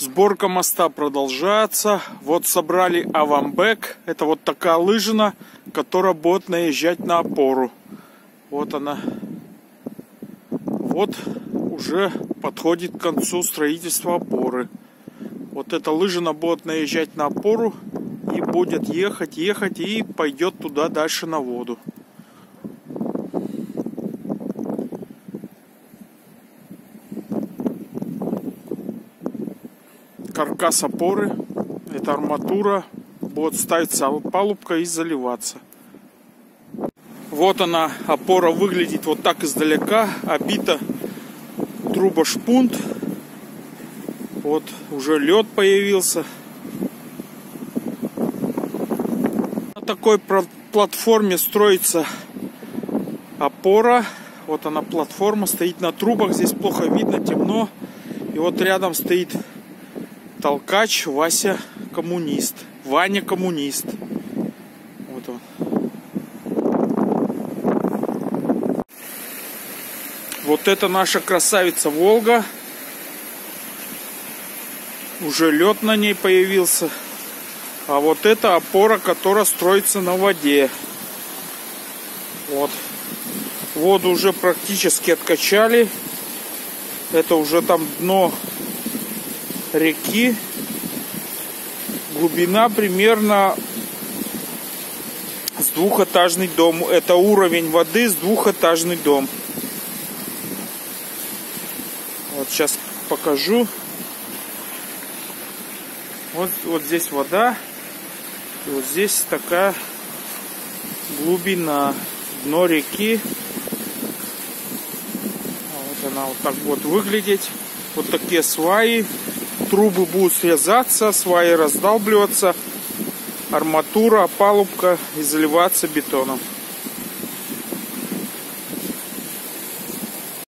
Сборка моста продолжается. Вот собрали авамбэк. Это вот такая лыжина, которая будет наезжать на опору. Вот она. Вот уже подходит к концу строительство опоры. Вот эта лыжина будет наезжать на опору и будет ехать, ехать и пойдет туда дальше на воду. Каркас опоры, это арматура, будет ставиться палубка и заливаться. Вот она, опора выглядит вот так издалека, обита трубошпунт. Вот уже лед появился. На такой платформе строится опора. Вот она, платформа, стоит на трубах, здесь плохо видно, темно. И вот рядом стоит Толкач Вася коммунист. Ваня коммунист. Вот он. Вот это наша красавица Волга. Уже лед на ней появился. А вот это опора, которая строится на воде. Вот. Воду уже практически откачали. Это уже там дно реки, глубина примерно с двухэтажный дом. Это уровень воды с двухэтажный дом. Вот сейчас покажу. Вот здесь вода, и вот здесь такая глубина, дно реки. Вот она вот так вот выглядит. Вот такие сваи. Трубы будут срезаться, сваи раздалбливаться, арматура, опалубка и заливаться бетоном.